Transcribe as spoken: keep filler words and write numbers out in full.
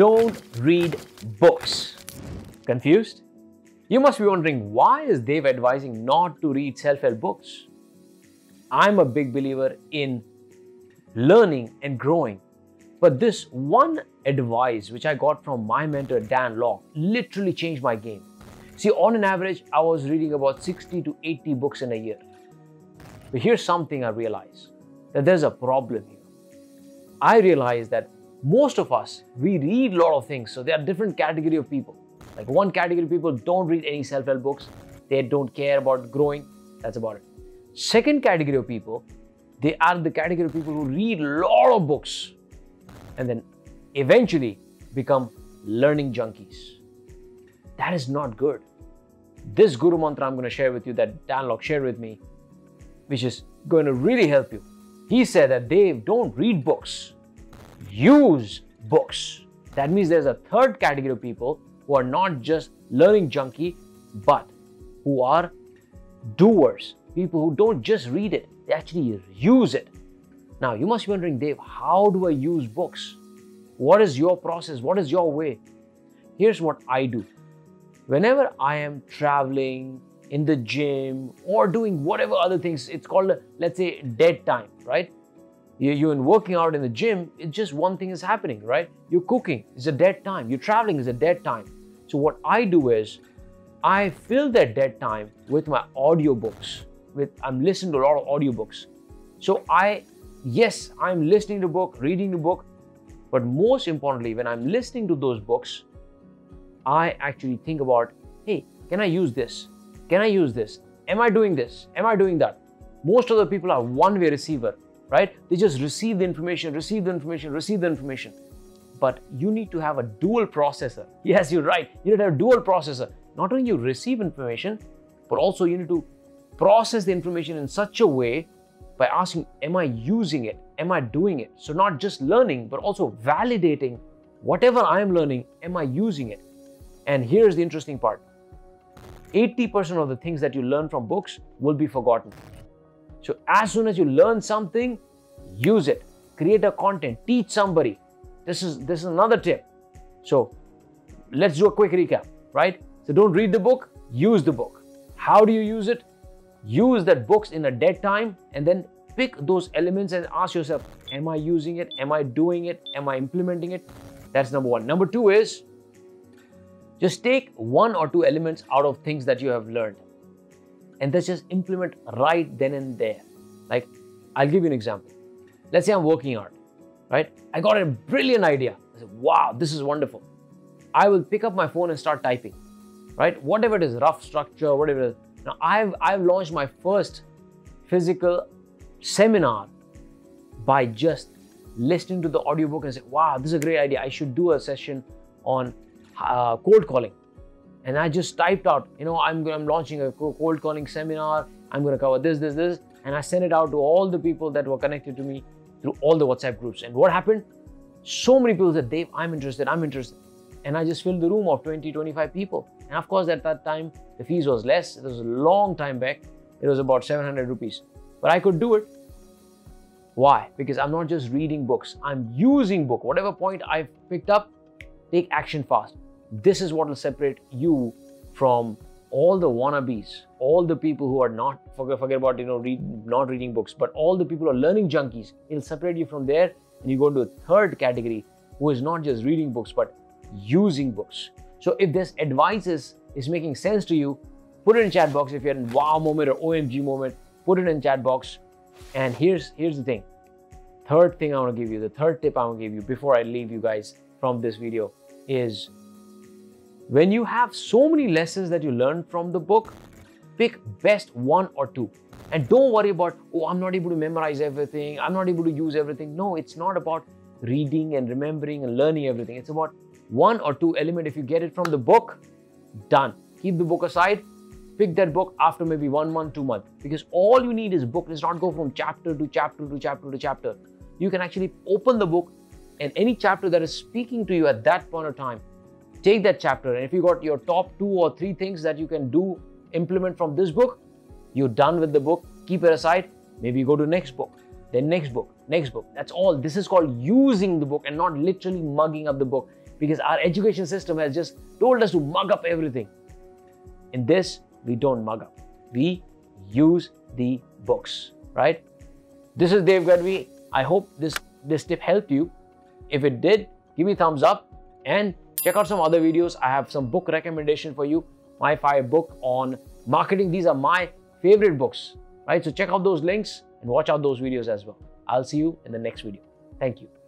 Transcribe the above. don't read books. Confused? You must be wondering, why is Dev advising not to read self-help books? I'm a big believer in learning and growing. But this one advice which I got from my mentor Dan Lok literally changed my game. See, on an average, I was reading about sixty to eighty books in a year. But here's something I realized, that there's a problem here. I realized that most of us, we read a lot of things, so there are different categories of people. Like one category of people don't read any self-help books, they don't care about growing, that's about it. Second category of people, they are the category of people who read a lot of books and then eventually become learning junkies. That is not good. This Guru Mantra I'm going to share with you that Dan Lok shared with me, which is going to really help you. He said that they don't read books, use books. That means there's a third category of people who are not just learning junkie, but who are doers. People who don't just read it, they actually use it. Now, you must be wondering, Dev, how do I use books? What is your process? What is your way? Here's what I do. Whenever I am traveling, in the gym, or doing whatever other things, it's called, let's say, dead time, right? You're working out in the gym, it's just one thing is happening, right? You're cooking, it's a dead time. You're traveling, it's a dead time. So what I do is, I fill that dead time with my audiobooks. With, I'm listening to a lot of audiobooks. So I, yes, I'm listening to a book, reading a book, but most importantly, when I'm listening to those books, I actually think about, hey, can I use this? Can I use this? Am I doing this? Am I doing that? Most of the people are one-way receiver, right? They just receive the information, receive the information, receive the information. But you need to have a dual processor. Yes, you're right. You need to have a dual processor. Not only you receive information, but also you need to process the information in such a way by asking, am I using it? Am I doing it? So not just learning, but also validating whatever I am learning, am I using it? And here's the interesting part. eighty percent of the things that you learn from books will be forgotten. So as soon as you learn something, use it. Create a content, teach somebody. This is, this is another tip. So let's do a quick recap, right? So don't read the book, use the book. How do you use it? Use that books in a dead time and then pick those elements and ask yourself, am I using it? Am I doing it? Am I implementing it? That's number one. Number two is, just take one or two elements out of things that you have learned and let's just implement right then and there. Like, I'll give you an example. Let's say I'm working out, right? I got a brilliant idea. I said, wow, this is wonderful. I will pick up my phone and start typing, right? Whatever it is, rough structure, whatever it is. Now, I've, I've launched my first physical seminar by just listening to the audiobook and say, wow, this is a great idea. I should do a session on Uh, cold calling, and I just typed out, you know, I'm, I'm launching a cold calling seminar, I'm going to cover this, this, this, and I sent it out to all the people that were connected to me through all the WhatsApp groups. And what happened? So many people said, Dave, I'm interested, I'm interested. And I just filled the room of twenty, twenty-five people. And of course, at that time, the fees was less. It was a long time back. It was about seven hundred rupees, but I could do it. Why? Because I'm not just reading books. I'm using book. Whatever point I've picked up, take action fast. This is what will separate you from all the wannabes, all the people who are not, forget, forget about, you know, read, not reading books, but all the people who are learning junkies. It'll separate you from there and you go into a third category who is not just reading books, but using books. So if this advice is, is making sense to you, put it in chat box. If you're in wow moment or O M G moment, put it in chat box. And here's, here's the thing. Third thing I want to give you, the third tip I want to give you before I leave you guys from this video is, when you have so many lessons that you learn from the book, pick best one or two. And don't worry about, oh, I'm not able to memorize everything. I'm not able to use everything. No, it's not about reading and remembering and learning everything. It's about one or two elements. If you get it from the book, done. Keep the book aside. Pick that book after maybe one month, two months. Because all you need is book. Let's not go from chapter to chapter to chapter to chapter. You can actually open the book and any chapter that is speaking to you at that point of time, take that chapter, and if you got your top two or three things that you can do, implement from this book, you're done with the book, keep it aside, maybe you go to next book, then next book, next book. That's all. This is called using the book and not literally mugging up the book. because our education system has just told us to mug up everything. In this, we don't mug up. We use the books, right? This is Dev Gadhvi. I hope this, this tip helped you. If it did, give me a thumbs up and check out some other videos. I have some book recommendation for you. My five book on marketing. These are my favorite books, right? So check out those links and watch out those videos as well. I'll see you in the next video. Thank you.